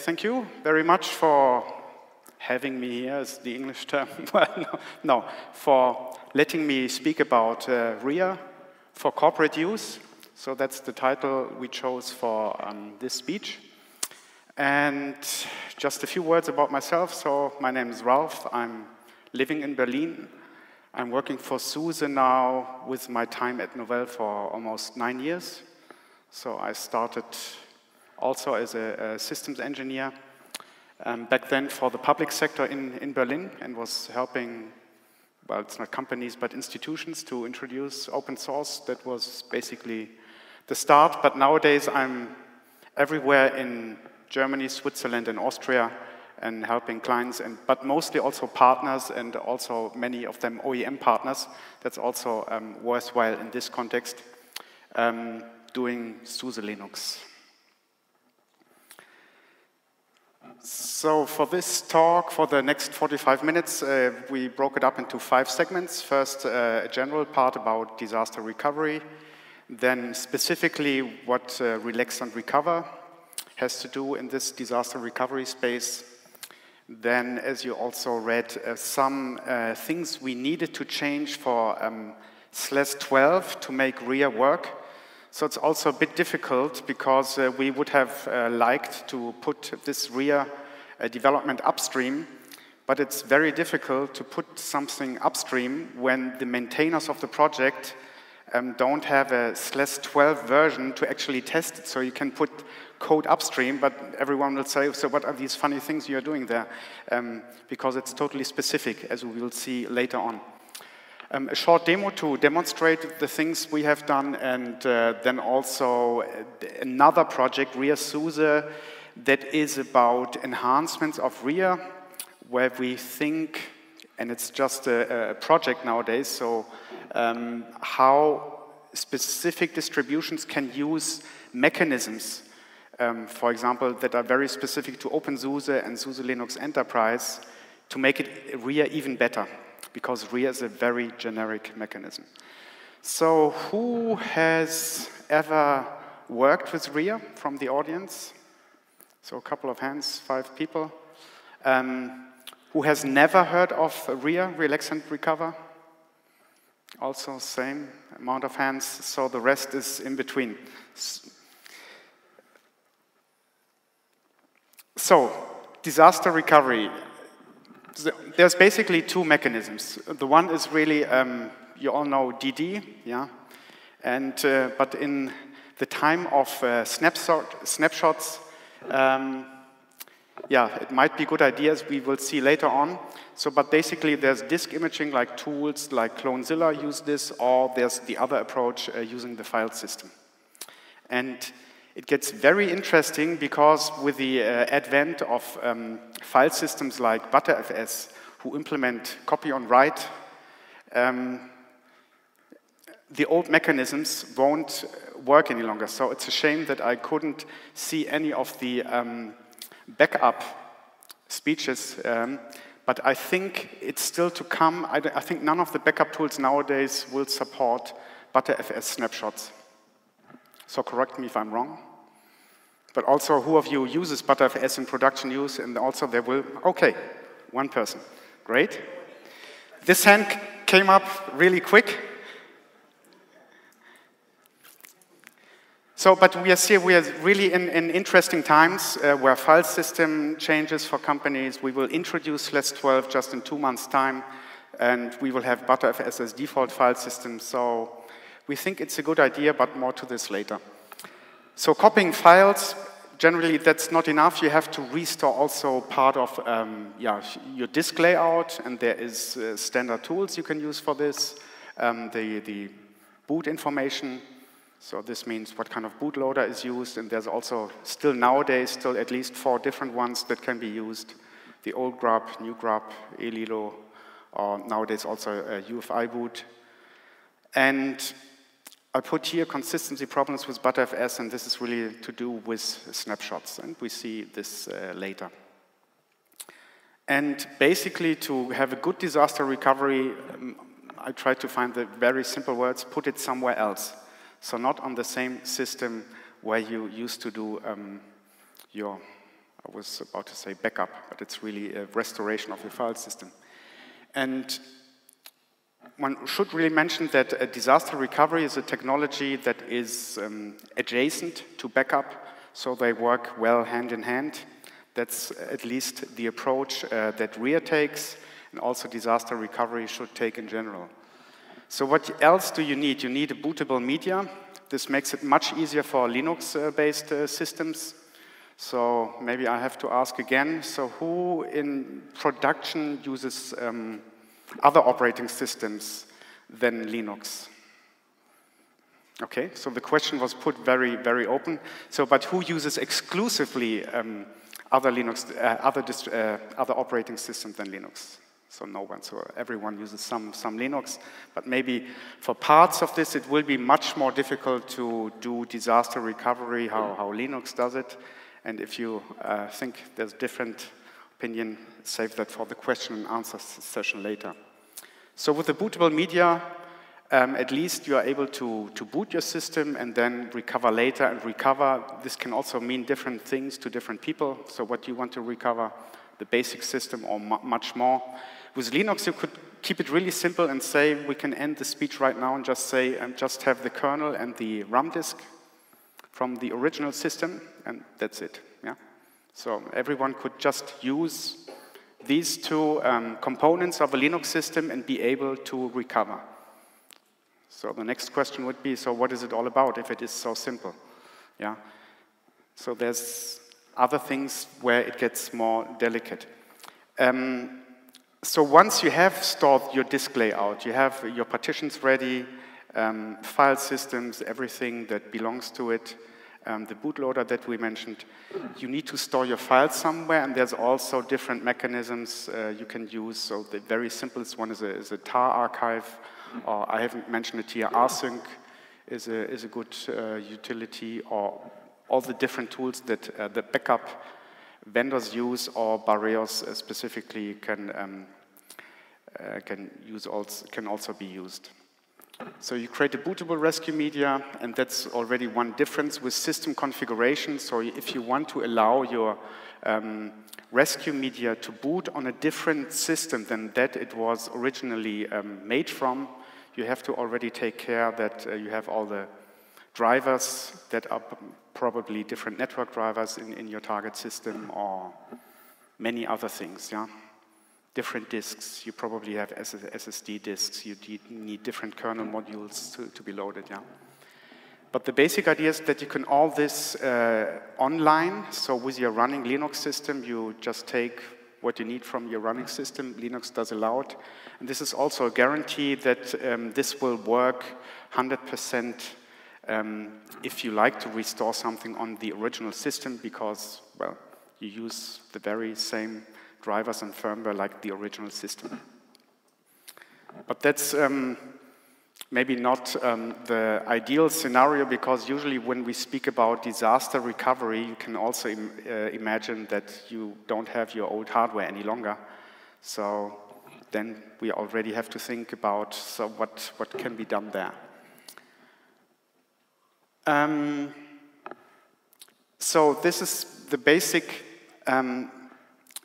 Thank you very much for having me here, is the English term. Well, no, for letting me speak about RIA for corporate use. So that's the title we chose for this speech. And just a few words about myself. So my name is Ralph. I'm living in Berlin. I'm working for SUSE now with my time at Novell for almost 9 years. So I started also as a systems engineer, back then for the public sector in Berlin, and was helping, well, it's not companies, but institutions to introduce open source. That was basically the start, but nowadays I'm everywhere in Germany, Switzerland, and Austria, and helping clients, but mostly also partners, and also many of them OEM partners. That's also worthwhile in this context, doing SUSE Linux. So for this talk, for the next 45 minutes, we broke it up into 5 segments. First, a general part about disaster recovery. Then specifically what Relax and Recover has to do in this disaster recovery space. Then, as you also read, some things we needed to change for SLES 12 to make RIA work. So it's also a bit difficult, because we would have liked to put this RIA development upstream, but it's very difficult to put something upstream when the maintainers of the project don't have a SLES 12 version to actually test it. So you can put code upstream, but everyone will say, so what are these funny things you're doing there? Because it's totally specific, as we will see later on. A short demo to demonstrate the things we have done, and then also another project, RIA SUSE, that is about enhancements of RIA, where we think, and it's just a project nowadays, so how specific distributions can use mechanisms, for example, that are very specific to OpenSUSE and SUSE Linux Enterprise, to make it RIA even better, because RIA is a very generic mechanism. So who has ever worked with RIA from the audience? So a couple of hands, 5 people. Who has never heard of RIA, Relax and Recover? Also same amount of hands, so the rest is in between. So, disaster recovery. There's basically 2 mechanisms. The one is really, you all know DD, yeah? And, but in the time of snapshots, yeah, it might be good ideas, we will see later on. So, but basically there's disk imaging, like tools like Clonezilla use this, or there's the other approach using the file system. And it gets very interesting, because with the advent of file systems like Btrfs, who implement copy on write, the old mechanisms won't work any longer. So it's a shame that I couldn't see any of the backup speeches, but I think it's still to come. I think none of the backup tools nowadays will support Btrfs snapshots. So correct me if I'm wrong. But also, who of you uses Btrfs in production use? And also there will, okay, 1 person. Great. This hand came up really quick. So, but we are really in interesting times where file system changes for companies. We will introduce SLES 12 just in 2 months' time, and we will have Btrfs as default file system. So we think it's a good idea, but more to this later. So copying files, generally that's not enough. You have to restore also part of your disk layout, and there is standard tools you can use for this. The boot information, so this means what kind of bootloader is used, and there's also still nowadays still at least 4 different ones that can be used. The old GRUB, new GRUB, ELILO, or nowadays also UEFI boot. And I put here consistency problems with Btrfs, and this is really to do with snapshots, and we see this later. And basically, to have a good disaster recovery, I tried to find the very simple words, put it somewhere else. So not on the same system where you used to do your I was about to say backup, but it's really a restoration of your file system. And one should really mention that disaster recovery is a technology that is adjacent to backup, so they work well hand in hand. That's at least the approach that RIA takes, and also disaster recovery should take in general. So what else do you need? You need a bootable media. This makes it much easier for Linux-based systems. So maybe I have to ask again, so who in production uses other operating systems than Linux? Okay, so the question was put very, very open. So, but who uses exclusively other operating systems than Linux? So no one, so everyone uses some Linux, but maybe for parts of this it will be much more difficult to do disaster recovery, how Linux does it. And if you think there's different opinion, save that for the question and answer session later. So with the bootable media, at least you are able to boot your system and then recover later and recover. This can also mean different things to different people. So what you want to recover, the basic system or much more. With Linux, you could keep it really simple and say, we can end the speech right now and just say, just have the kernel and the RAM disk from the original system, and that's it. Yeah? So everyone could just use these two components of a Linux system and be able to recover. So the next question would be, so what is it all about if it is so simple? Yeah. So there's other things where it gets more delicate. So once you have stored your disk layout, you have your partitions ready, file systems, everything that belongs to it, the bootloader that we mentioned, you need to store your files somewhere, and there's also different mechanisms you can use. So the very simplest one is a tar archive, or I haven't mentioned it here, rsync is a good utility, or all the different tools that the backup vendors use, or Bareos specifically can also be used. So you create a bootable rescue media, and that's already one difference with system configuration. So if you want to allow your rescue media to boot on a different system than that it was originally made from, you have to already take care that you have all the drivers that are probably different network drivers in your target system, or many other things, yeah? Different disks, you probably have SSD disks, you need different kernel modules to be loaded, yeah? But the basic idea is that you can all this online, so with your running Linux system, you just take what you need from your running system, Linux does allow it. And this is also a guarantee that this will work 100% if you like to restore something on the original system, because, well, you use the very same drivers and firmware like the original system. But that's maybe not the ideal scenario, because usually when we speak about disaster recovery, you can also imagine that you don't have your old hardware any longer. So then we already have to think about, so what can be done there. So this is the basic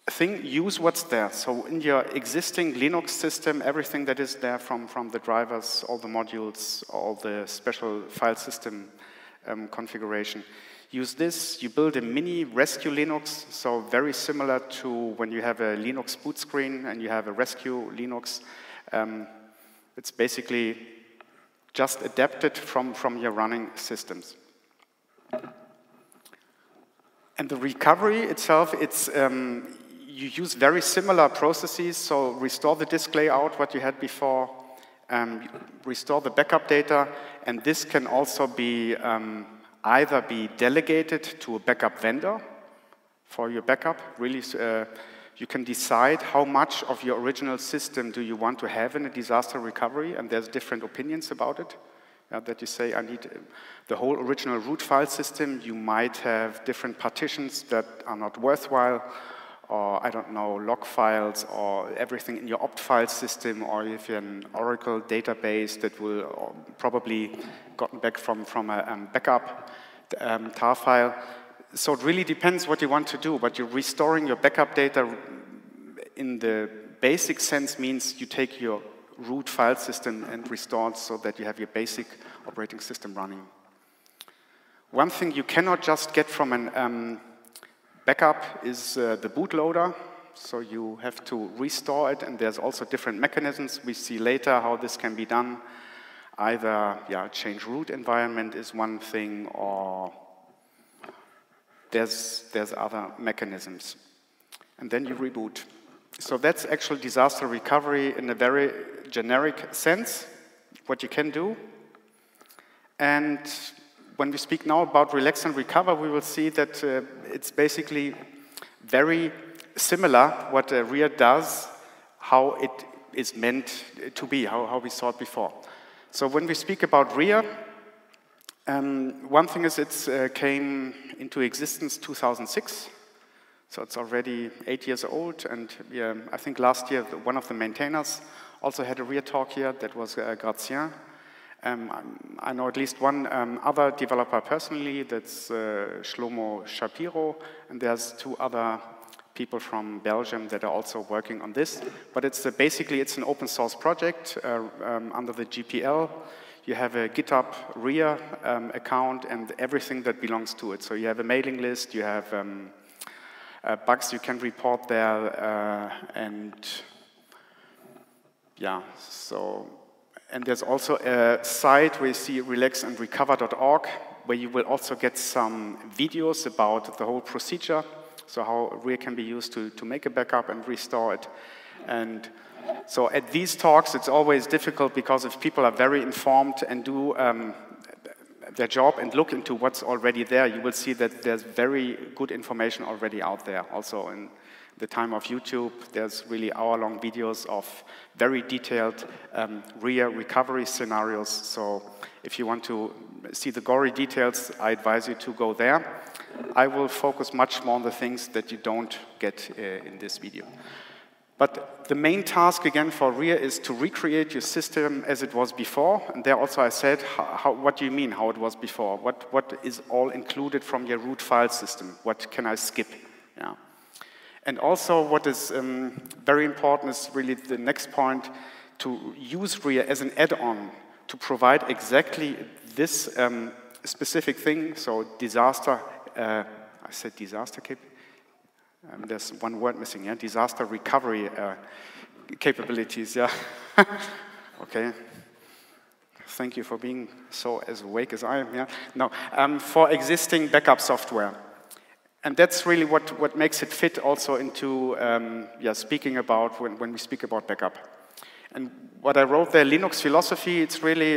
thing, use what's there. So in your existing Linux system, everything that is there from the drivers, all the modules, all the special file system configuration, use this. You build a mini rescue Linux, so very similar to when you have a Linux boot screen and you have a rescue Linux. It's basically just adapted from your running systems. And the recovery itself, it's you use very similar processes, so restore the disk layout, what you had before, restore the backup data, and this can also be either be delegated to a backup vendor for your backup. Really, you can decide how much of your original system do you want to have in a disaster recovery, and there's different opinions about it. That you say, I need the whole original root file system, you might have different partitions that are not worthwhile, or I don't know, log files, or everything in your opt file system, or if you're an Oracle database that will probably gotten back from a backup tar file. So it really depends what you want to do, but you're restoring your backup data in the basic sense means you take your root file system and restore it so that you have your basic operating system running. One thing you cannot just get from an backup is the bootloader, so you have to restore it, and there's also different mechanisms. We see later how this can be done. Either change root environment is one thing, or there's other mechanisms. And then you reboot. So that's actually disaster recovery in a very generic sense, what you can do. And when we speak now about relax and recover, we will see that it's basically very similar what RIA does, how it is meant to be, how we saw it before. So when we speak about RIA, one thing is it came into existence 2006, so it's already 8 years old, and I think last year one of the maintainers also had a RIA talk here, that was Gratien. I know at least one other developer personally, that's Shlomo Shapiro, and there's two other people from Belgium that are also working on this. But it's basically, it's an open source project under the GPL. You have a GitHub RIA account and everything that belongs to it. So you have a mailing list, you have bugs you can report there, and there's also a site where you see relaxandrecover.org, where you will also get some videos about the whole procedure. So how RIA can be used to make a backup and restore it. And so at these talks, it's always difficult because if people are very informed and do their job and look into what's already there, you will see that there's very good information already out there. Also in the time of YouTube, there's really hour-long videos of very detailed RIA recovery scenarios. So if you want to see the gory details, I advise you to go there. I will focus much more on the things that you don't get in this video. But the main task, again, for RIA is to recreate your system as it was before. And there also I said, what do you mean, how it was before? What is all included from your root file system? What can I skip? Yeah. And also what is very important is really the next point, to use RIA as an add-on to provide exactly this specific thing, so disaster I said disaster there's one word missing, yeah? Disaster recovery capabilities, yeah. Okay. Thank you for being so as awake as I am, yeah? No, for existing backup software. And that's really what makes it fit also into speaking about when we speak about backup. And what I wrote there, Linux philosophy, it's really,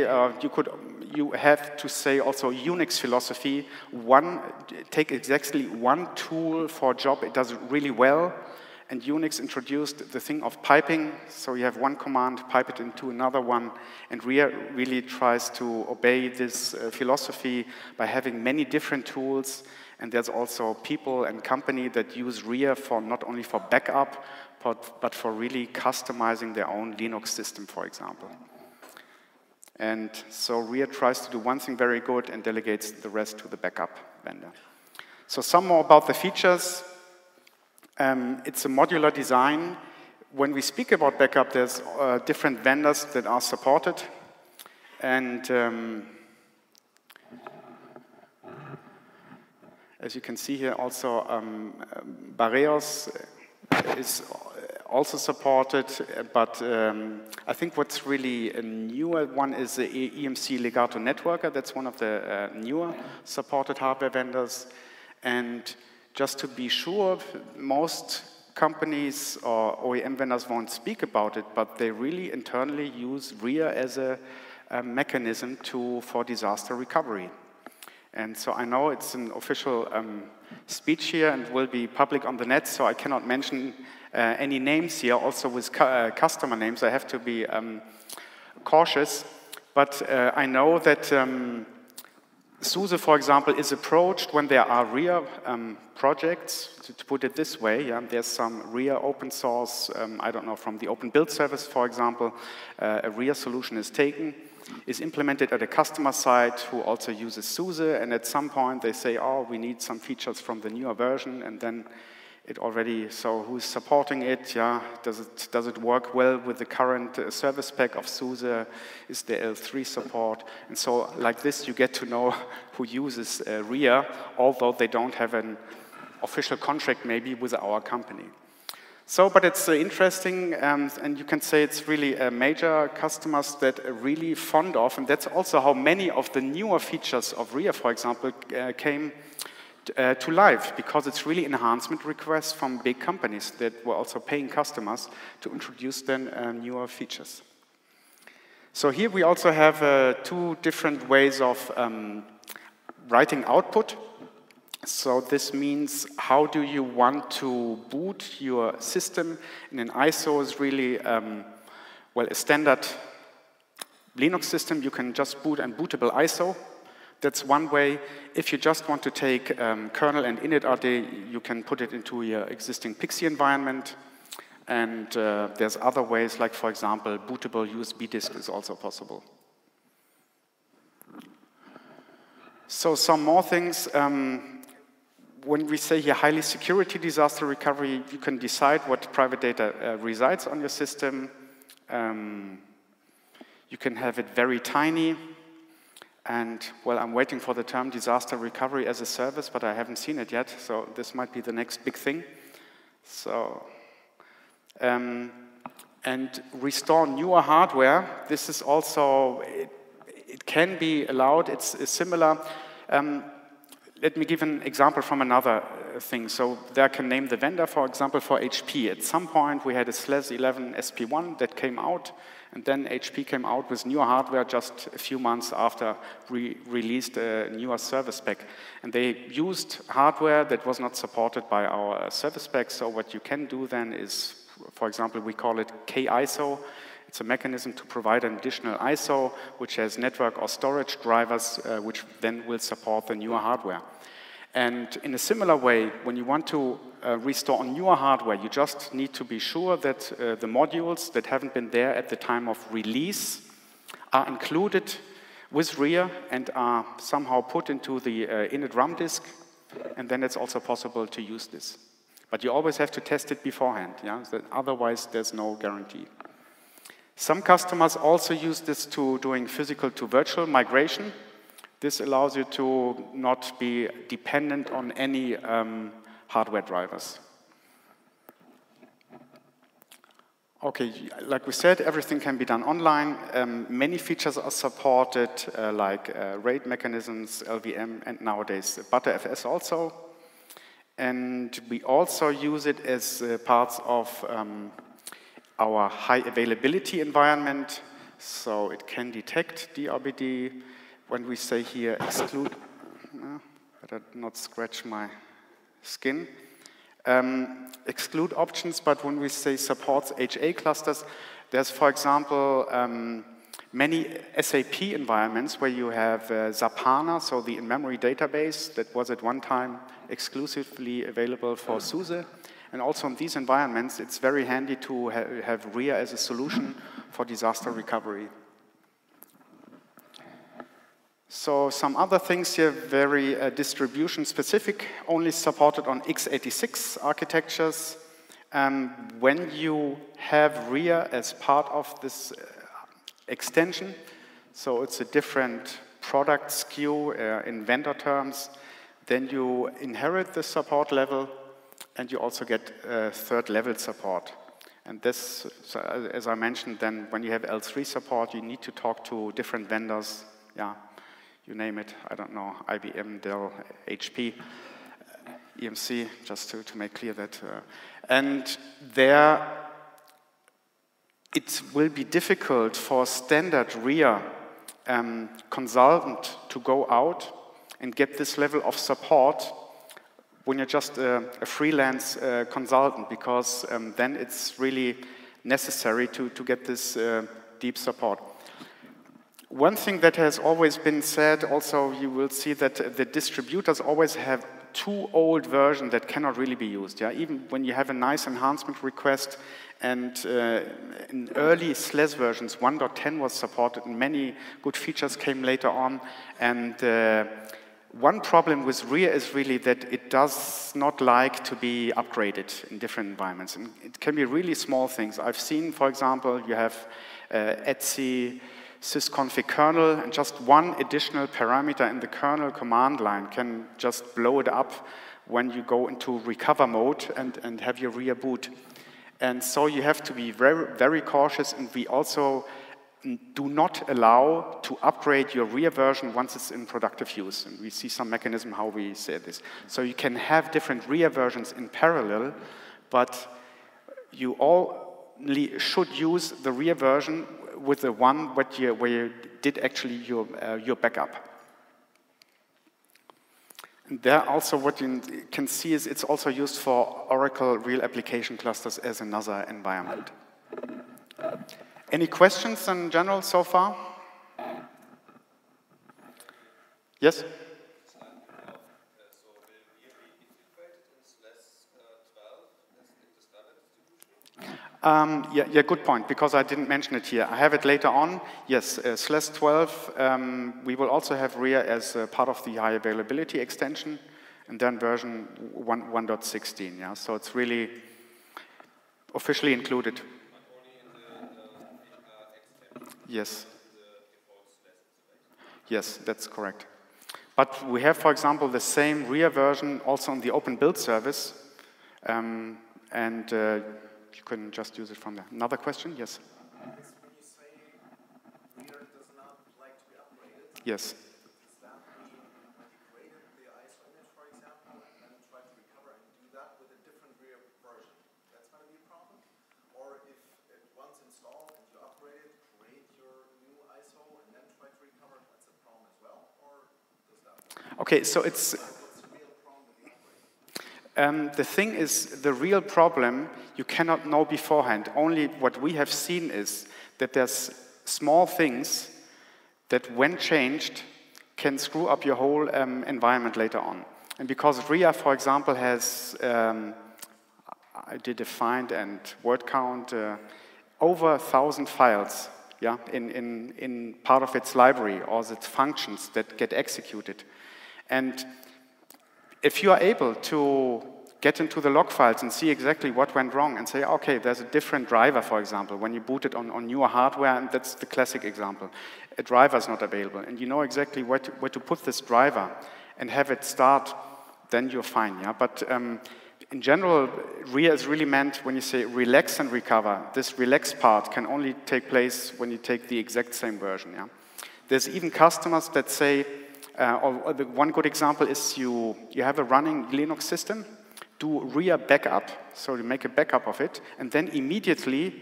you have to say also Unix philosophy. Take exactly one tool for a job, it does it really well. And Unix introduced the thing of piping. So you have one command, pipe it into another one. And RIA really tries to obey this philosophy by having many different tools. And there's also people and company that use RIA for not only for backup, but for really customizing their own Linux system, for example. And so RIA tries to do one thing very good and delegates the rest to the backup vendor. So some more about the features. It's a modular design. When we speak about backup, there's different vendors that are supported. And as you can see here, also Bareos is also supported, but I think what's really a newer one is the EMC Legato Networker. That's one of the newer supported hardware vendors. And just to be sure, most companies or OEM vendors won't speak about it, but they really internally use RIA as a mechanism for disaster recovery. And so I know it's an official speech here and will be public on the net, so I cannot mention any names here, also with customer names. I have to be cautious, but I know that SUSE, for example, is approached when there are RIA projects, to put it this way. Yeah, there's some RIA open source, I don't know, from the Open Build Service, for example, a RIA solution is taken. is implemented at a customer side who also uses SUSE, and at some point they say, oh, we need some features from the newer version, and then it already, so who's supporting it? Yeah, does it work well with the current service pack of SUSE? Is there L3 support? And so like this, you get to know who uses RIA, although they don't have an official contract maybe with our company. So, but it's interesting, and you can say it's really major customers that are really fond of, and that's also how many of the newer features of RIA, for example, came to life, because it's really enhancement requests from big companies that were also paying customers to introduce then newer features. So here we also have two different ways of writing output. So this means, how do you want to boot your system? And an ISO is really, well, a standard Linux system. You can just boot an bootable ISO. That's one way. If you just want to take kernel and init.rd, you can put it into your existing Pixie environment. And there's other ways, like, for example, bootable USB disk is also possible. So some more things. When we say here highly security disaster recovery, you can decide what private data resides on your system. You can have it very tiny. And, well, I'm waiting for the term disaster recovery as a service, but I haven't seen it yet. So this might be the next big thing. So, and restore newer hardware. This is also, it can be allowed. It's similar. Let me give an example from another thing. So there I can name the vendor, for example, for HP. At some point, we had a SLES 11 SP1 that came out, and then HP came out with newer hardware just a few months after we released a newer service pack. And they used hardware that was not supported by our service pack, so what you can do then is, for example, we call it KISO. It's a mechanism to provide an additional ISO, which has network or storage drivers, which then will support the newer hardware. And in a similar way, when you want to restore newer hardware, you just need to be sure that the modules that haven't been there at the time of release are included with RIA and are somehow put into the init ROM disk, and then it's also possible to use this. But you always have to test it beforehand, yeah? So otherwise, there's no guarantee. Some customers also use this to doing physical to virtual migration. This allows you to not be dependent on any hardware drivers. Okay, like we said, everything can be done online. Many features are supported, like RAID mechanisms, LVM, and nowadays Btrfs also. And we also use it as parts of our high availability environment, so it can detect DRBD. When we say here exclude, better not scratch my skin, exclude options, but when we say supports HA clusters, there's, for example, many SAP environments where you have SAP HANA, so the in-memory database that was at one time exclusively available for SUSE. And also in these environments, it's very handy to have RIA as a solution for disaster recovery. So some other things here, very distribution-specific, only supported on x86 architectures. When you have RIA as part of this extension, so it's a different product SKU in vendor terms, then you inherit the support level, and you also get third-level support. And this, so as I mentioned, then when you have L3 support, you need to talk to different vendors. Yeah, you name it. I don't know, IBM, Dell, HP, EMC, just to make clear that. And there, it will be difficult for standard RIA consultant to go out and get this level of support when you're just a freelance consultant, because then it's really necessary to get this deep support. One thing that has always been said, also you will see that the distributors always have too old versions that cannot really be used. Yeah? Even when you have a nice enhancement request, and in early SLES versions, 1.10 was supported, and many good features came later on. And one problem with RIA is really that it does not like to be upgraded in different environments. And it can be really small things. I've seen, for example, you have ETSI, sysconfig kernel, and just one additional parameter in the kernel command line can just blow it up when you go into recover mode and have your RIA boot. And so you have to be very, very cautious, and we also do not allow to upgrade your RIA version once it's in productive use. And we see some mechanism how we say this. So you can have different RIA versions in parallel, but you only should use the RIA version with the one where you did actually your backup. And there also what you can see is it's also used for Oracle real application clusters as another environment. Any questions in general so far? Yes? Yeah, good point, because I didn't mention it here. I have it later on. Yes, SLES 12, we will also have RIA as part of the high availability extension, and then version 1.16, yeah? So it's really officially included. Yes. Yes, that's correct. But we have, for example, the same RIA version also on the Open Build service, you can just use it from there. Another question? Yes? When you say RIA does not like to be upgraded, yes. Does that mean you created the ISO image, for example, and then try to recover and do that with a different RIA version? That's going to be a problem? Or if it once installed and you upgrade it, create your new ISO and then try to recover, that's a problem as well? Or does that work? Okay, so it's... the thing is, the real problem, you cannot know beforehand. Only what we have seen is that there's small things that, when changed, can screw up your whole environment later on. And because RIA, for example, has, I did a find and word count, over 1,000 files, yeah, in part of its library, or its functions that get executed. And if you are able to get into the log files and see exactly what went wrong and say, okay, there's a different driver, for example, when you boot it on newer hardware, and that's the classic example. A driver is not available, and you know exactly where to put this driver and have it start, then you're fine, yeah? But in general, RIA is really meant when you say relax and recover. This relax part can only take place when you take the exact same version, yeah? There's even customers that say, one good example is you have a running Linux system, do RIA backup, so you make a backup of it, and then immediately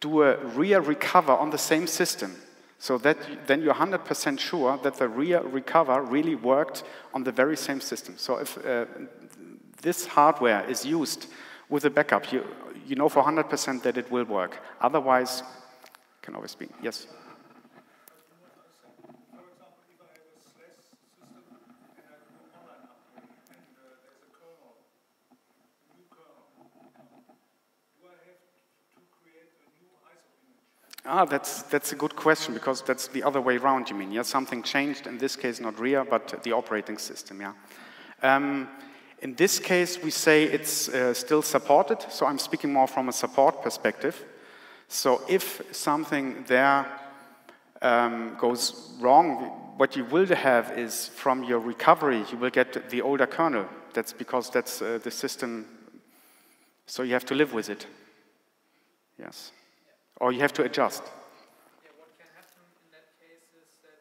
do a RIA recover on the same system, so that then you're 100% sure that the RIA recover really worked on the very same system. So if this hardware is used with a backup, you know for 100% that it will work. Otherwise, it can always be, yes? Ah, that's a good question, because that's the other way around, you mean, yeah? Something changed, in this case not RIA, but the operating system, yeah? In this case, we say it's still supported, so I'm speaking more from a support perspective. So if something there goes wrong, what you will have is, from your recovery, you will get the older kernel. That's because that's the system, so you have to live with it, yes. Or you have to adjust. Yeah, what can happen in that case is that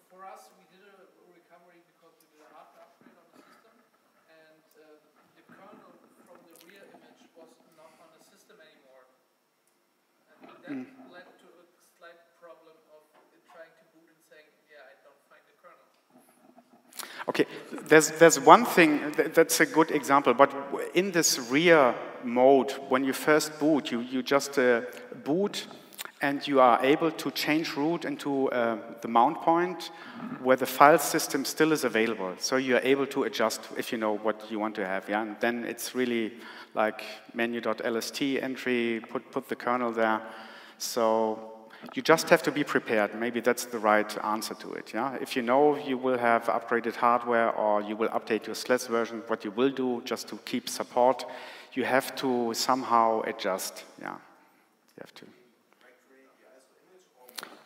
for us, we did a recovery because we did a hardware upgrade on the system, and the kernel from the RIA image was not on the system anymore. And that led to a slight problem of trying to boot and saying, yeah, I don't find the kernel. Okay, there's one thing, that's a good example, but in this RIA mode, when you first boot, you just boot and you are able to change route into the mount point where the file system still is available. So you are able to adjust if you know what you want to have. Yeah? And then it's really like menu.lst entry, put the kernel there. So you just have to be prepared. Maybe that's the right answer to it. Yeah? If you know you will have upgraded hardware or you will update your SLES version, what you will do just to keep support, you have to somehow adjust. Yeah, you have to.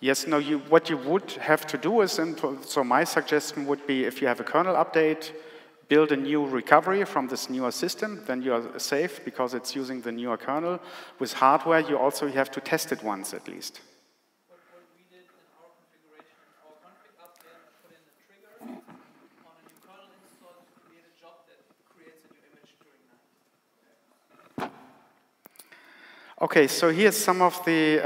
Yes, no, what you would have to do is, and so my suggestion would be if you have a kernel update, build a new recovery from this newer system, then you are safe because it's using the newer kernel. With hardware, you also have to test it once at least. What we did in our configuration, our config up there, put in the trigger on a new kernel install to create a job that creates a new image during night. Okay, so here's some of the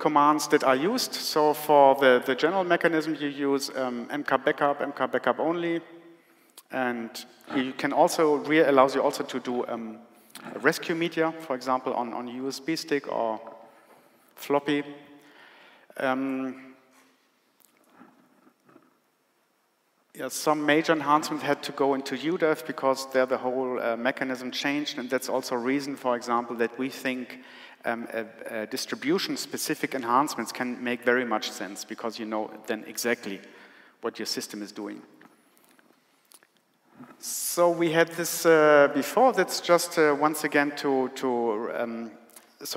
commands that are used. So for the general mechanism, you use mk backup only, and you can also allows you also to do rescue media, for example, on a USB stick or floppy. Yeah, some major enhancement had to go into UDF because there the whole mechanism changed, and that's also a reason, for example, that we think distribution-specific enhancements can make very much sense because you know then exactly what your system is doing. So we had this before. That's just once again so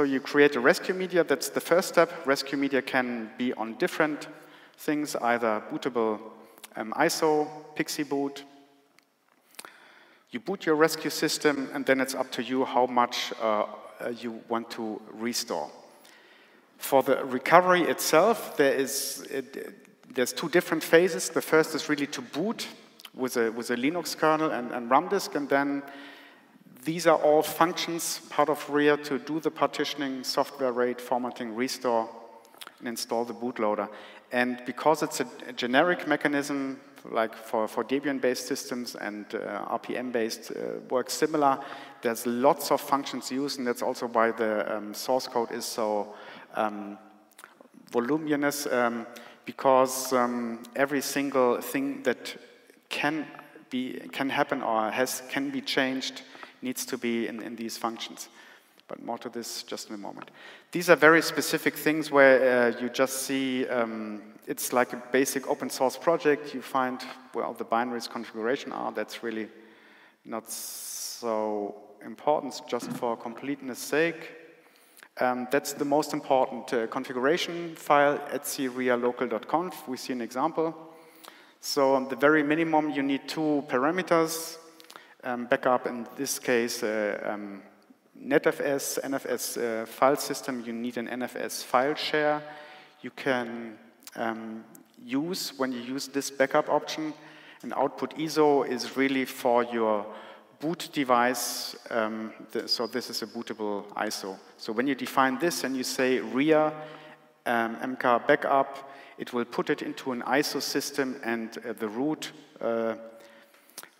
you create a rescue media. That's the first step. Rescue media can be on different things, either bootable ISO, Pixie boot. You boot your rescue system, and then it's up to you how much you want to restore. For the recovery itself, there's two different phases. The first is really to boot with a Linux kernel and ROM disk, and then these are all functions part of RIA to do the partitioning, software RAID, formatting, restore, and install the bootloader. And because it's a generic mechanism, like for Debian-based systems and RPM-based works similar, there's lots of functions used, and that's also why the source code is so voluminous, because every single thing that can happen or can be changed needs to be in these functions. But more to this just in a moment. These are very specific things where you just see it's like a basic open source project. You find where all the binaries configuration are. That's really not so important, just for completeness sake. That's the most important configuration file, etc/ria-local.conf. We see an example. So at the very minimum, you need two parameters, backup in this case, NetFS, NFS file system. You need an NFS file share. You can use, when you use this backup option, an output ISO is really for your boot device. So this is a bootable ISO. So when you define this and you say RIA mk backup, it will put it into an ISO system, and the root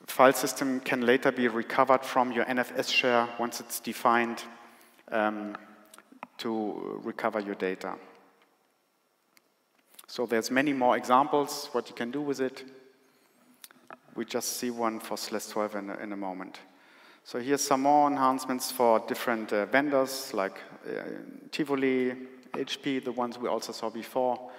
file system can later be recovered from your NFS share once it's defined to recover your data. So there's many more examples what you can do with it. We just see one for SLES 12 in a moment. So here's some more enhancements for different vendors like Tivoli, HP, the ones we also saw before.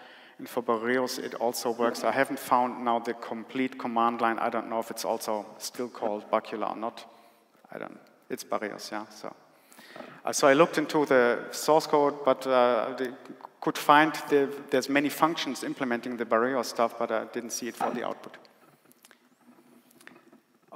And for Bareos, it also works. I haven't found now the complete command line. I don't know if it's also still called Bacula or not. I don't. It's Bareos, yeah. So I looked into the source code, but I could find there's many functions implementing the Bareos stuff, but I didn't see it for the output.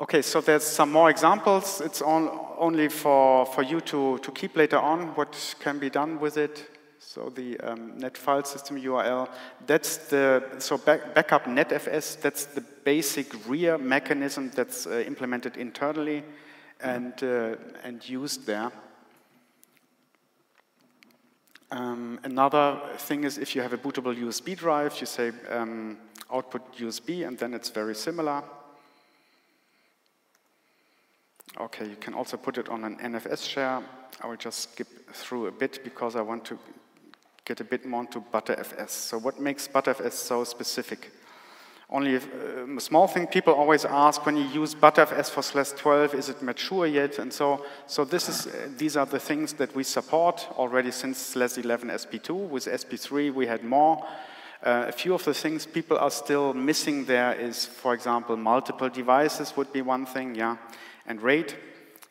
Okay, so there's some more examples. It's only for you to keep later on what can be done with it. So the net file system URL, that's the, so backup netfs, that's the basic RIA mechanism that's implemented internally and used there. Another thing is if you have a bootable USB drive, you say output USB, and then it's very similar. Okay, you can also put it on an NFS share. I will just skip through a bit because I want to get a bit more into Btrfs. So what makes Btrfs so specific? Only a small thing, people always ask, when you use Btrfs for SLES 12, is it mature yet? And so this is, these are the things that we support already since SLES 11 SP2. With SP3, we had more. A few of the things people are still missing there is, for example, multiple devices would be one thing, yeah, and RAID.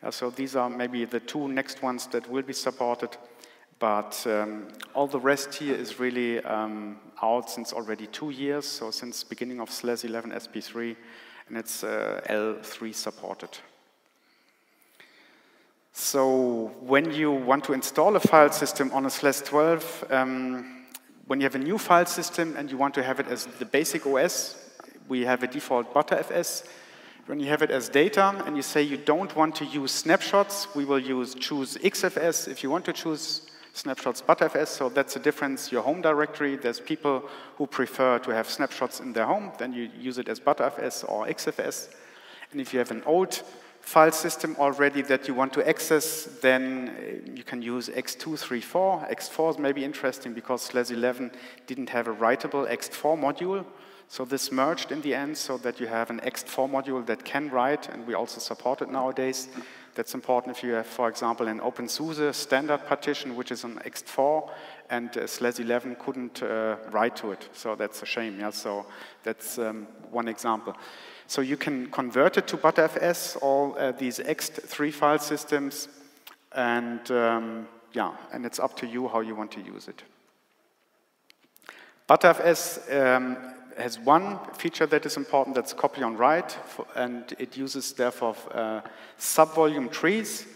So these are maybe the two next ones that will be supported. But all the rest here is really out since already 2 years, so since beginning of SLES 11 SP3, and it's L3 supported. So when you want to install a file system on a SLES 12, when you have a new file system and you want to have it as the basic OS, we have a default Btrfs. When you have it as data and you say you don't want to use snapshots, we will choose XFS. If you want to choose snapshots, Btrfs, so that's the difference. Your home directory, there's people who prefer to have snapshots in their home, then you use it as Btrfs or XFS. And if you have an old file system already that you want to access, then you can use X234. X4 is maybe interesting because SLES 11 didn't have a writable X4 module. So this merged in the end so that you have an X4 module that can write, and we also support it nowadays. That's important if you have, for example, an OpenSUSE standard partition, which is an X4, and SLES 11 couldn't write to it. So that's a shame, yeah? So that's one example. So you can convert it to Btrfs, all these X3 file systems, and yeah, and it's up to you how you want to use it. Btrfs has one feature that is important, that's copy on write, and it uses, therefore, subvolume trees,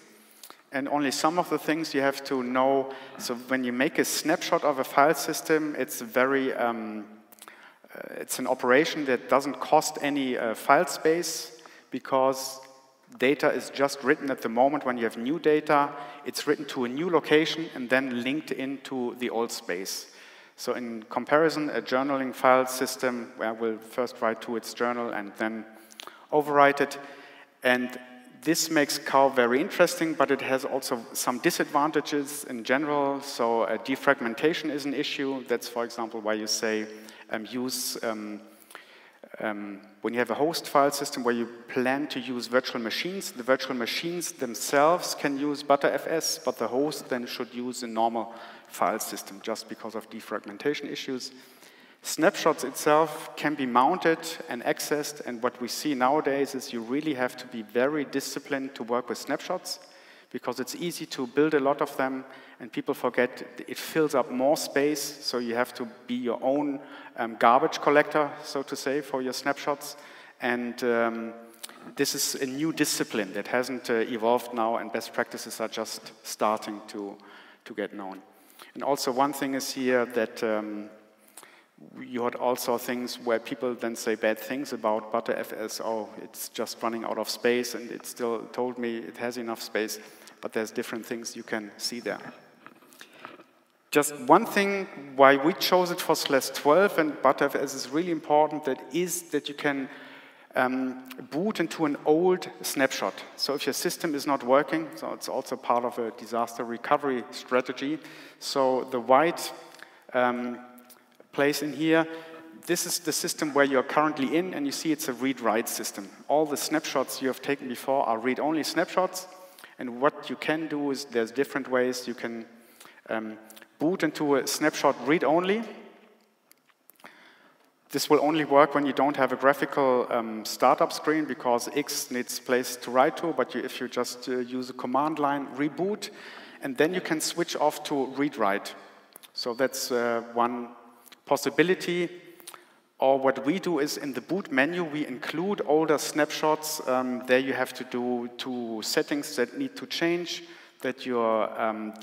and only some of the things you have to know. So when you make a snapshot of a file system, it's very, it's an operation that doesn't cost any file space, because data is just written at the moment when you have new data. It's written to a new location and then linked into the old space. So in comparison, a journaling file system where we'll first write to its journal and then overwrite it. And this makes COW very interesting, but it has also some disadvantages in general. So defragmentation is an issue. That's, for example, why you say use, when you have a host file system where you plan to use virtual machines, the virtual machines themselves can use Btrfs, but the host then should use a normal file system just because of defragmentation issues. Snapshots itself can be mounted and accessed, and what we see nowadays is you really have to be very disciplined to work with snapshots, because it's easy to build a lot of them, and people forget it fills up more space, so you have to be your own garbage collector, so to say, for your snapshots. And this is a new discipline that hasn't evolved now, and best practices are just starting to get known. And also one thing is here that you had also things where people then say bad things about Btrfs. Oh, it's just running out of space, and it still told me it has enough space. But there's different things you can see there. Just one thing why we chose it for SLES 12 and Btrfs is really important, that is that you can boot into an old snapshot. So if your system is not working, so it's also part of a disaster recovery strategy. So the white place in here, this is the system where you're currently in, and you see it's a read-write system. All the snapshots you have taken before are read-only snapshots. And what you can do is, there's different ways you can boot into a snapshot read-only. This will only work when you don't have a graphical startup screen, because X needs place to write to, but if you just use a command line reboot, and then you can switch off to read-write. So that's one possibility. Or what we do is, in the boot menu, we include older snapshots. There you have to do two settings that need to change, that your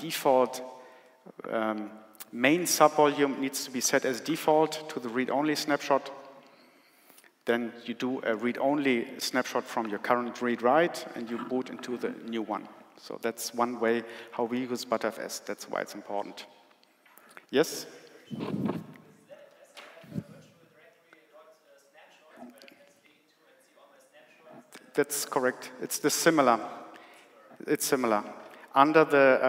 default main subvolume needs to be set as default to the read-only snapshot. Then you do a read-only snapshot from your current read-write, and you boot into the new one. So that's one way how we use Btrfs. That's why it's important. Yes? That's correct. It's the similar. It's similar. Under the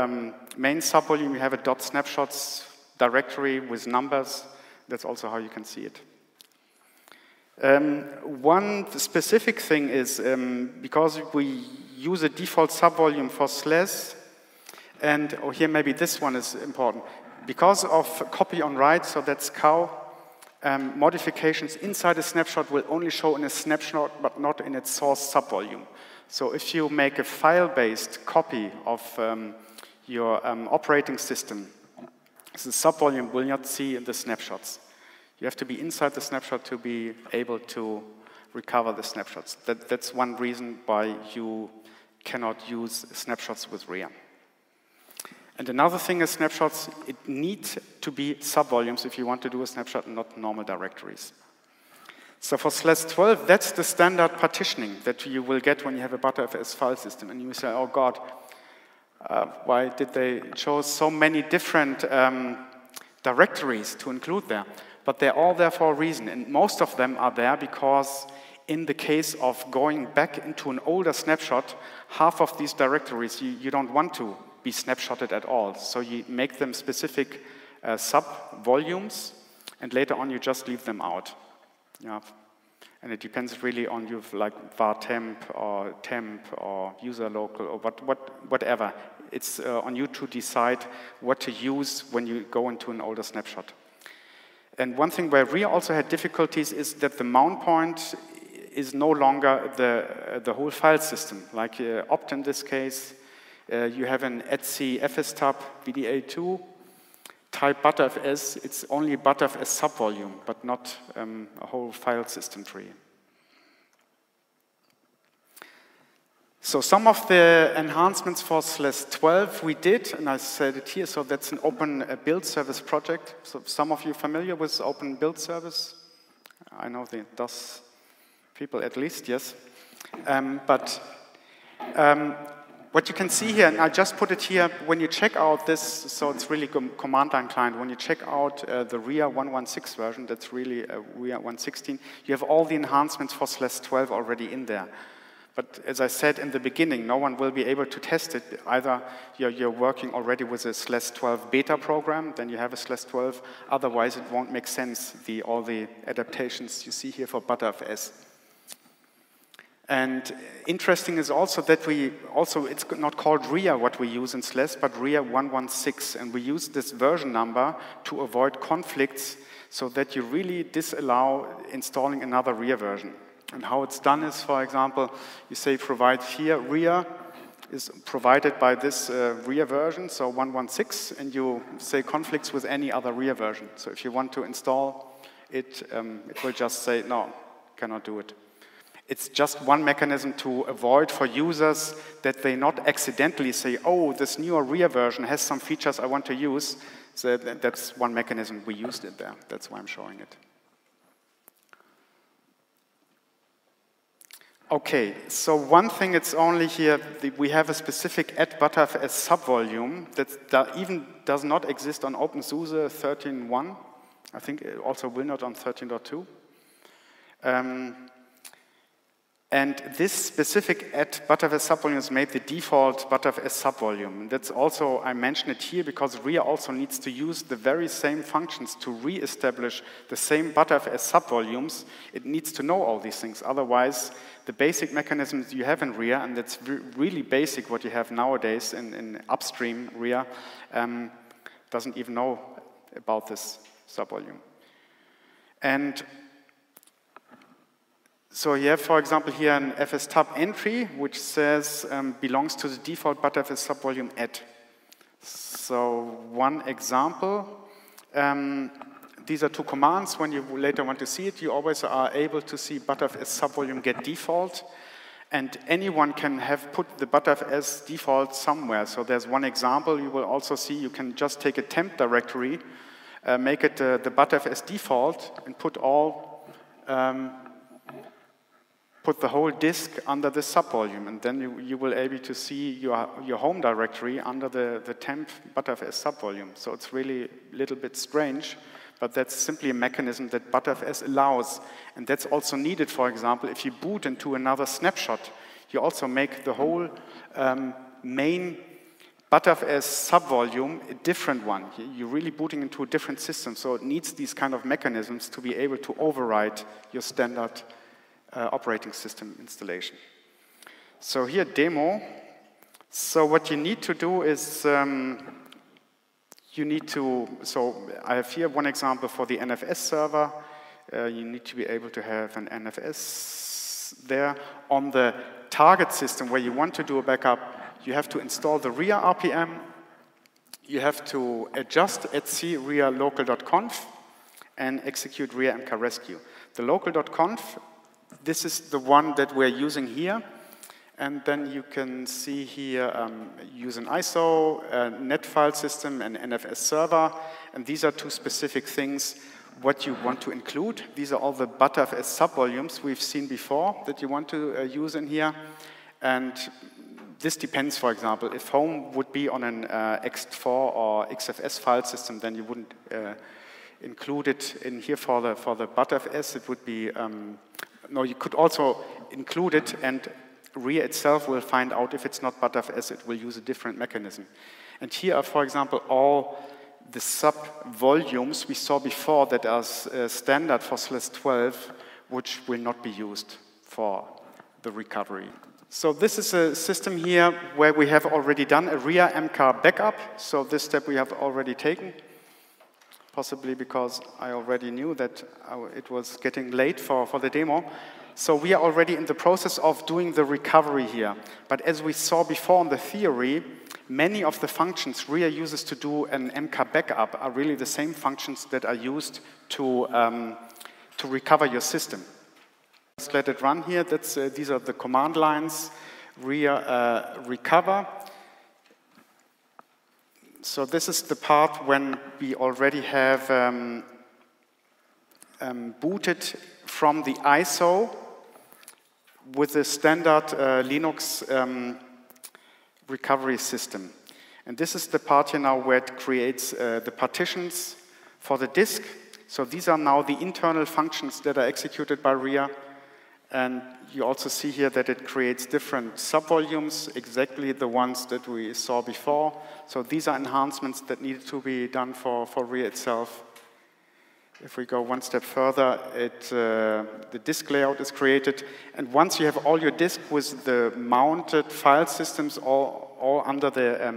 main subvolume, you have a .snapshots directory with numbers. That's also how you can see it. One specific thing is, because we use a default subvolume for SLES, and here maybe this one is important. Because of copy on write, so that's COW, modifications inside a snapshot will only show in a snapshot, but not in its source subvolume. So if you make a file-based copy of your operating system, the subvolume will not see in the snapshots. You have to be inside the snapshot to be able to recover the snapshots. That's one reason why you cannot use snapshots with RAM. And another thing is snapshots, it needs to be subvolumes if you want to do a snapshot and not normal directories. So for SLES 12, that's the standard partitioning that you will get when you have a Btrfs file system. And you say, oh God, why did they choose so many different directories to include there? But they're all there for a reason, and most of them are there because in the case of going back into an older snapshot, half of these directories you don't want to be snapshotted at all. So you make them specific sub-volumes, and later on you just leave them out. Yeah. And it depends really on you, like var temp or user local or whatever. It's on you to decide what to use when you go into an older snapshot. And one thing where we also had difficulties is that the mount point is no longer the whole file system. Like opt in this case, you have an /etc/fs tab VDA2, type Btrfs, it's only Btrfs subvolume, but not a whole file system tree. So some of the enhancements for SLES 12 we did, and I said it here, so that's an open build service project. So some of you familiar with open build service? I know the DOS people at least, yes. What you can see here, and I just put it here, when you check out this, so it's really command line client, when you check out the RIA 116 version, that's really RIA 116, you have all the enhancements for SLES 12 already in there. But as I said in the beginning, no one will be able to test it. Either you're working already with a SLES 12 beta program, then you have a SLES 12. Otherwise, it won't make sense, all the adaptations you see here for Btrfs. And interesting is also that we also, it's not called RIA what we use in SLES, but RIA 116. And we use this version number to avoid conflicts so that you really disallow installing another RIA version. And how it's done is, for example, you say provide here, RIA is provided by this RIA version, so 116, and you say conflicts with any other RIA version. So if you want to install it, it will just say, no, cannot do it. It's just one mechanism to avoid for users that they not accidentally say, oh, this newer RIA version has some features I want to use. So that's one mechanism. We used it there. That's why I'm showing it. Okay, so one thing it's only here, we have a specific @btrfs subvolume that even does not exist on OpenSUSE 13.1. I think it also will not on 13.2. And this specific @btrfs subvolume is made the default btrfs subvolume. That's also, I mentioned it here because RIA also needs to use the very same functions to re-establish the same btrfs subvolumes. It needs to know all these things. Otherwise, the basic mechanisms you have in RIA, and that's really basic what you have nowadays in upstream RIA, doesn't even know about this subvolume. And so you have, for example, here an FS tab entry, which says belongs to the default btrfs subvolume @. So one example, these are two commands. When you later want to see it, you always are able to see btrfs subvolume get default. And anyone can have put the btrfs default somewhere. So there's one example you will also see. You can just take a temp directory, make it the btrfs default, and put all... put the whole disk under the subvolume, and then you will be able to see your home directory under the temp btrfs subvolume. So it's really a little bit strange, but that's simply a mechanism that btrfs allows. And that's also needed, for example, if you boot into another snapshot, you also make the whole main Btrfs subvolume, a different one. You're really booting into a different system, so it needs these kind of mechanisms to be able to override your standard operating system installation. So here, demo. So what you need to do is you need to, so I have here one example for the NFS server. You need to be able to have an NFS there. On the target system where you want to do a backup, you have to install the RIA RPM, you have to adjust etc RIA local.conf and execute RIA MK rescue. The local.conf, this is the one that we're using here, and then you can see here use an ISO, net file system, and NFS server, and these are two specific things what you want to include. These are all the Btrfs subvolumes we've seen before that you want to use in here, and this depends, for example, if home would be on an X4 or XFS file system, then you wouldn't include it in here for the Btrfs. It would be, no, you could also include it, and RIA itself will find out if it's not Btrfs, it will use a different mechanism. And here are, for example, all the sub-volumes we saw before that are standard for SLES 12, which will not be used for the recovery. So this is a system here where we have already done a RIA MCAR backup. So this step we have already taken, possibly because I already knew that it was getting late for the demo. So we are already in the process of doing the recovery here. But as we saw before in the theory, many of the functions RIA uses to do an MCAR backup are really the same functions that are used to recover your system. Let's let it run here. That's, these are the command lines, RIA recover. So this is the part when we already have booted from the ISO with the standard Linux recovery system. And this is the part here now where it creates the partitions for the disk. So these are now the internal functions that are executed by RIA. And you also see here that it creates different subvolumes, exactly the ones that we saw before. So these are enhancements that needed to be done for RIA itself. If we go one step further, the disk layout is created. And once you have all your disk with the mounted file systems all under the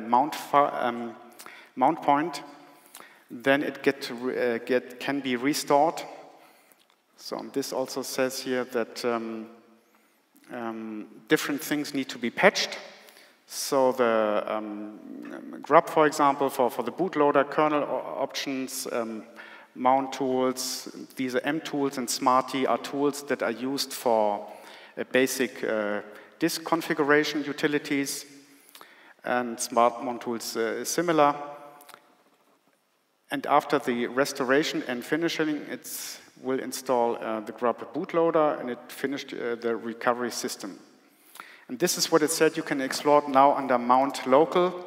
mount point, then it can be restored. So this also says here that different things need to be patched. So the GRUB, for example, for the bootloader, kernel options, mount tools, these are M tools, and SMARTY are tools that are used for basic disk configuration utilities, and smart mount tools is similar. And after the restoration and finishing, it's will install the GRUB bootloader, and it finished the recovery system. And this is what it said you can explore now under mount local.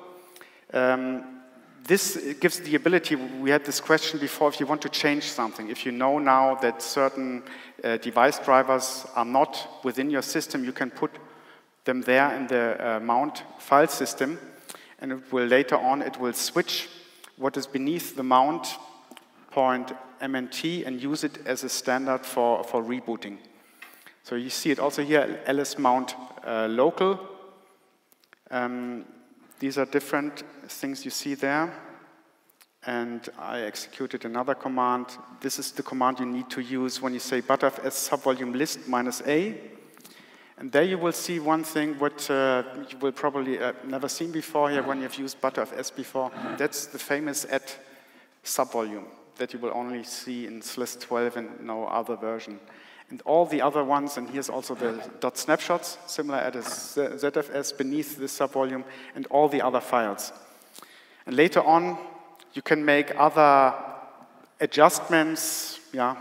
This gives the ability, we had this question before, if you want to change something, if you know now that certain device drivers are not within your system, you can put them there in the mount file system, and it will later on, it will switch what is beneath the mount point MNT and use it as a standard for rebooting. So you see it also here, ls mount local. These are different things you see there. And I executed another command. This is the command you need to use when you say Btrfs subvolume list -a. And there you will see one thing what you will probably never seen before here when you've used Btrfs before. That's the famous @ subvolume that you will only see in SLES 12 and no other version. And all the other ones, and here's also the .snapshots, similar at a ZFS beneath the subvolume, and all the other files. And later on, you can make other adjustments, yeah,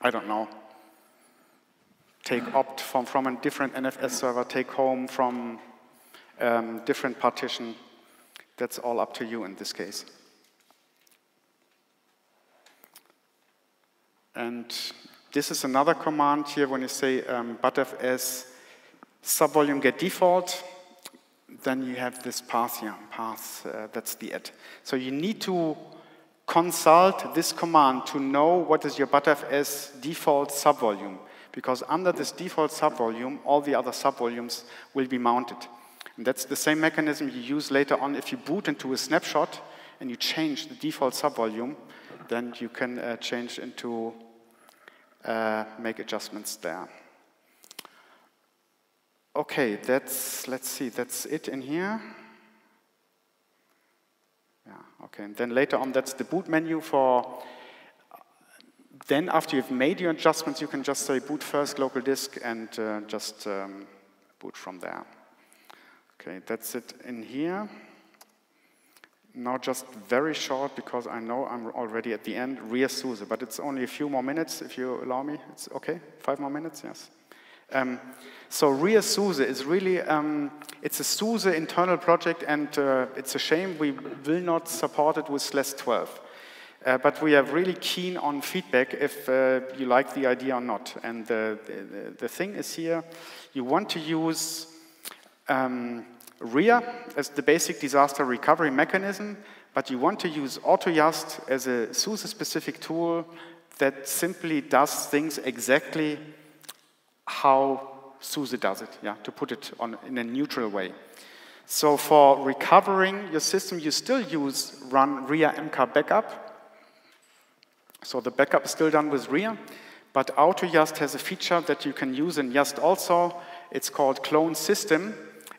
I don't know, take opt from a different NFS server, take home from different partition. That's all up to you in this case. And this is another command here when you say Btrfs subvolume get default. then you have this path here, that's the it. So you need to consult this command to know what is your Btrfs default subvolume, because under this default subvolume, all the other subvolumes will be mounted. And that's the same mechanism you use later on if you boot into a snapshot and you change the default subvolume, then you can change into, make adjustments there. Okay, that's, let's see, that's it in here. Yeah, okay, and then later on, that's the boot menu for, then after you've made your adjustments, you can just say boot first local disk and just boot from there. Okay, that's it in here. Now just very short, because I know I'm already at the end, SUSE, but it's only a few more minutes, if you allow me. It's okay, 5 more minutes, yes. So SUSE is really, it's a SUSE internal project, and it's a shame we will not support it with SLES 12. But we are really keen on feedback if you like the idea or not. And the thing is here, you want to use RIA as the basic disaster recovery mechanism, but you want to use AutoYaST as a SUSE-specific tool that simply does things exactly how SUSE does it, yeah, to put it on, in a neutral way. So for recovering your system, you still use run RIA MCAR backup. So the backup is still done with RIA, but AutoYaST has a feature that you can use in YaST also. It's called clone system,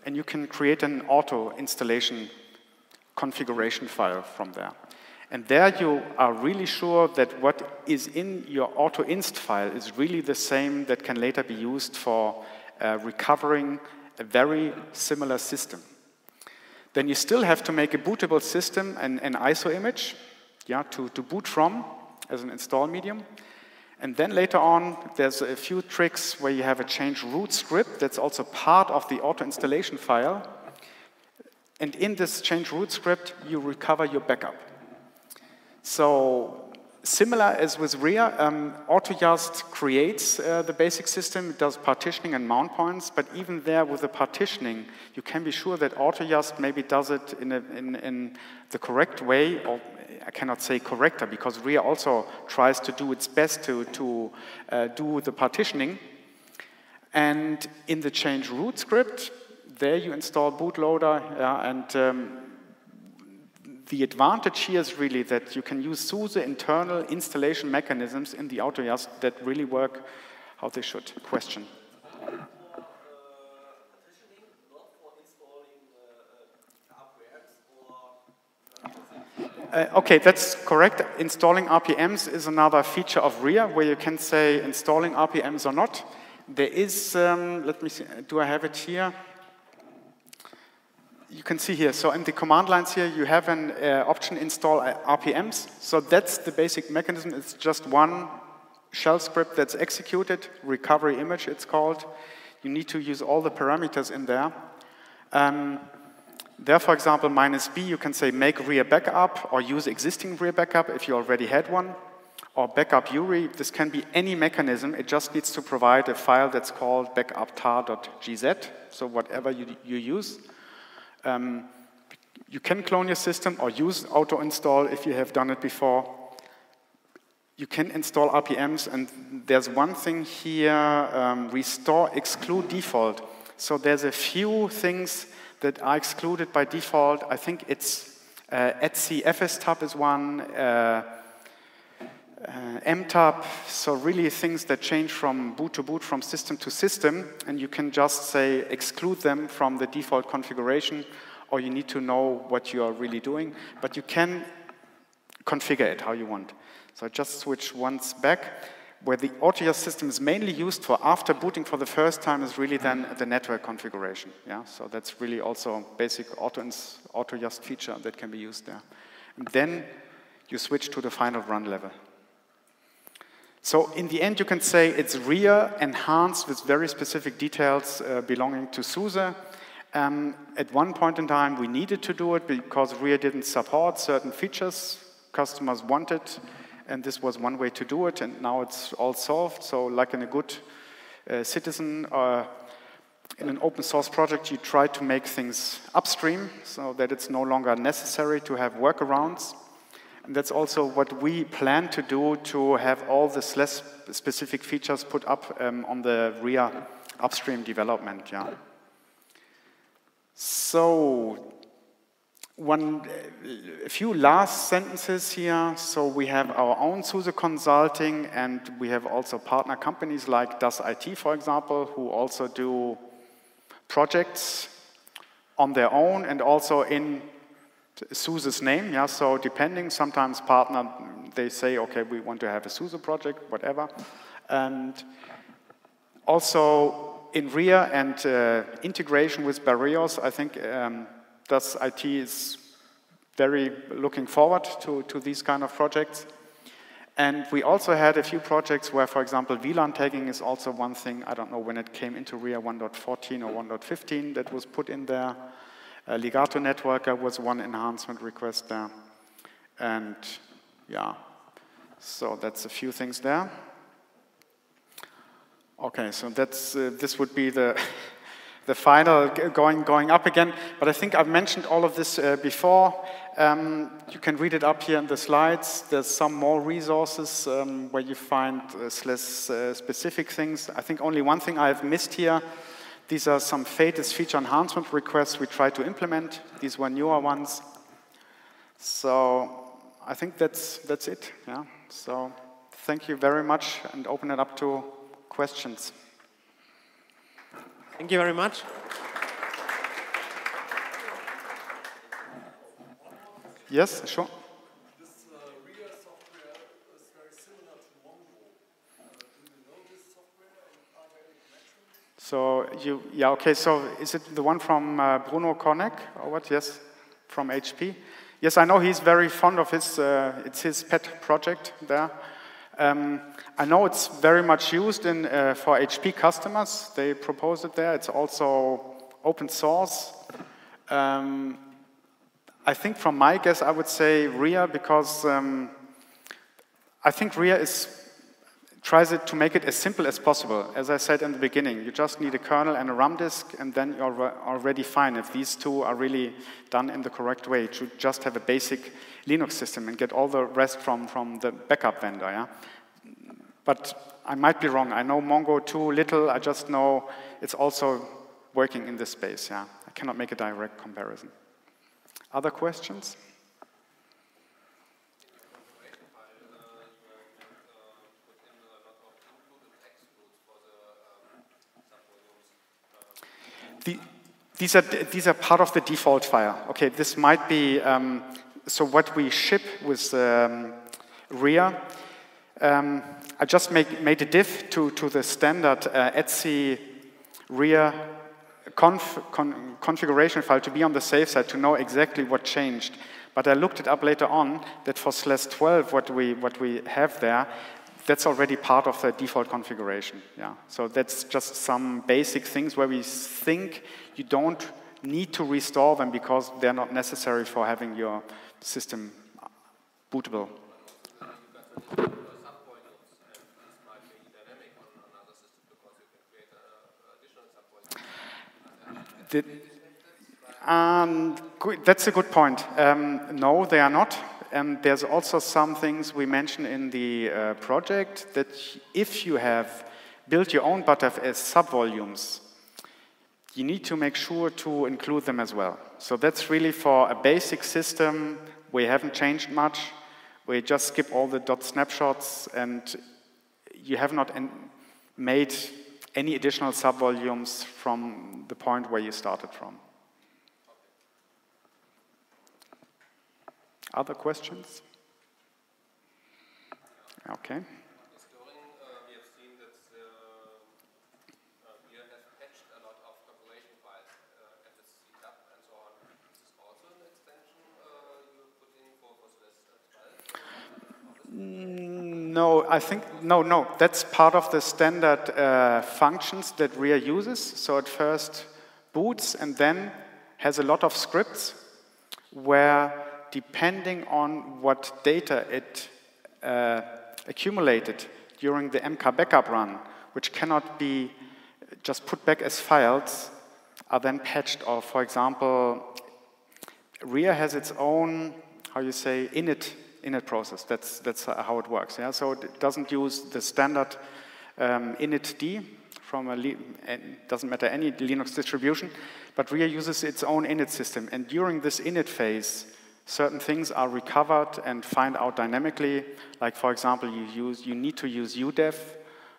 and you can create an auto installation configuration file from there. And there you are really sure that what is in your auto inst file is really the same that can later be used for recovering a very similar system. Then you still have to make a bootable system and an ISO image, yeah, to boot from as an install medium. And then later on, there's a few tricks where you have a change root script that's also part of the auto installation file. And in this change root script, you recover your backup. So similar as with RIA, AutoYaST creates the basic system. It does partitioning and mount points. But even there with the partitioning, you can be sure that AutoYaST maybe does it in the correct way, or I cannot say corrector, because RIA also tries to do its best to do the partitioning. And in the change root script, there you install bootloader, yeah, and the advantage here is really that you can use SUSE internal installation mechanisms in the AutoYaST that really work how they should. Question? Okay, that's correct. Installing RPMs is another feature of RIA, where you can say installing RPMs or not. There is, let me see, do I have it here? You can see here, so in the command lines here, you have an option install RPMs. So that's the basic mechanism. It's just one shell script that's executed, recovery image it's called. You need to use all the parameters in there. There, for example, -b, you can say make RIA backup or use existing RIA backup if you already had one, or backup URI. This can be any mechanism. It just needs to provide a file that's called backuptar.gz, so whatever you use. You can clone your system or use auto-install if you have done it before. You can install RPMs, and there's one thing here, restore exclude default. So there's a few things that are excluded by default. I think it's @cfs_tab is one, mtab, so really things that change from boot to boot, from system to system, and you can just say exclude them from the default configuration, or you need to know what you are really doing, but you can configure it how you want. So I just switch once back. Where the AutoYaST system is mainly used for after booting for the first time is really then the network configuration. Yeah, so that's really also a basic AutoYaST feature that can be used there. And then you switch to the final run level. So in the end, you can say it's RIA enhanced with very specific details belonging to SUSE. At one point in time, we needed to do it because RIA didn't support certain features customers wanted. And this was one way to do it, and now it's all solved. So like in a good citizen in an open source project, you try to make things upstream so that it's no longer necessary to have workarounds. And that's also what we plan to do, to have all the SLES specific features put up on the RIA upstream development. Yeah. So, a few last sentences here. So we have our own SUSE consulting, and we have also partner companies like dassIT, for example, who also do projects on their own and also in SUSE's name. Yeah, so depending, sometimes partner, they say, okay, we want to have a SUSE project, whatever. And also in RIA and integration with Bareos, I think dassIT is very looking forward to these kind of projects. And we also had a few projects where, for example, VLAN tagging is also one thing. I don't know when it came into RIA 1.14 or 1.15 that was put in there. Legato Networker was one enhancement request there. And yeah, so that's a few things there. Okay, so that's, this would be the the final going up again, but I think I've mentioned all of this before. You can read it up here in the slides. There's some more resources where you find SLES specific things. I think only one thing I have missed here. These are some FATIS feature enhancement requests we try to implement. These were newer ones. So I think that's it. Yeah. So thank you very much, and open it up to questions. Thank you very much. Yes, sure. This RIA software is very similar to Mongo. Do you know this software and are there any connections? So you, yeah, okay. So is it the one from Bruno Cornec or what? Yes, from HP. Yes, I know he's very fond of his. It's his pet project there. I know it's very much used in, for HP customers. They proposed it there. It's also open source. I think from my guess, I would say RIA, because I think RIA tries to make it as simple as possible. As I said in the beginning, you just need a kernel and a ROM disk, and then you're already fine. If these two are really done in the correct way, you should just have a basic Linux system and get all the rest from the backup vendor. Yeah? But I might be wrong. I know Mongo too little. I just know it's also working in this space. Yeah, I cannot make a direct comparison. Other questions? These are part of the default file. Okay, this might be, so what we ship with RIA, I just made a diff to the standard etc RIA configuration file to be on the safe side, to know exactly what changed. But I looked it up later on that for SLES 12, what we have there, that's already part of the default configuration. Yeah. So that's just some basic things where we think you don't need to restore them because they're not necessary for having your system bootable. That's a good point. No, they are not. And there's also some things we mentioned in the project that if you have built your own Btrfs subvolumes, you need to make sure to include them as well. So that's really for a basic system. We haven't changed much. We just skip all the dot snapshots, and you have not made any additional subvolumes from the point where you started from. Other questions? Okay. We have seen that we have patched a lot of compilation files, FSC tab and so on. Is this also an extension you put in for SLES 12? No, I think, no. That's part of the standard functions that RIA uses. So it first boots and then has a lot of scripts where, depending on what data it accumulated during the MK backup run, which cannot be just put back as files are then patched, or for example, RIA has its own, how you say, init process. That's how it works. Yeah, so it doesn't use the standard initd from a doesn't matter any Linux distribution, but RIA uses its own init system. And during this init phase, certain things are recovered and find out dynamically. Like for example, you need to use UDF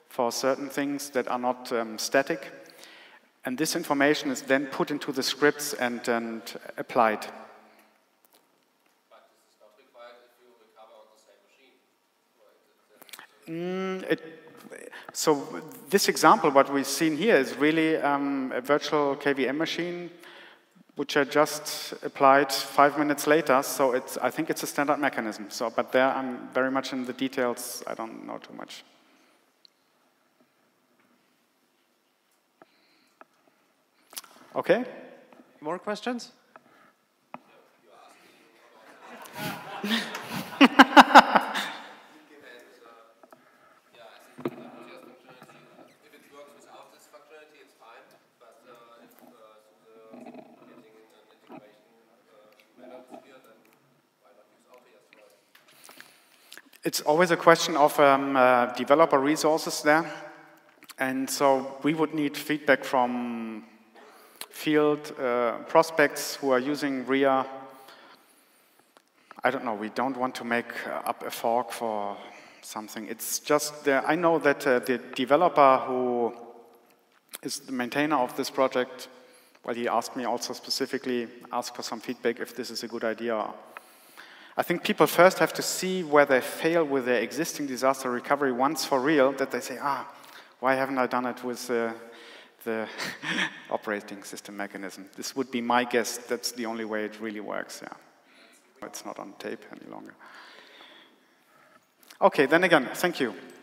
for certain things that are not static. And this information is then put into the scripts and applied. But this is not required if you recover on the same machine, right? So this example, what we've seen here, is really a virtual KVM machine, which I just applied 5 minutes later. So it's, I think it's a standard mechanism. So, but there I'm very much in the details. I don't know too much. Okay. More questions? It's always a question of developer resources there. And so we would need feedback from field prospects who are using RIA. I don't know, we don't want to make up a fork for something. It's just, I know that the developer who is the maintainer of this project, well, he asked me also specifically, ask for some feedback if this is a good idea. I think people first have to see where they fail with their existing disaster recovery once for real, that they say, ah, why haven't I done it with the operating system mechanism? This would be my guess. That's the only way it really works, yeah. It's not on tape any longer. Okay, then again, thank you.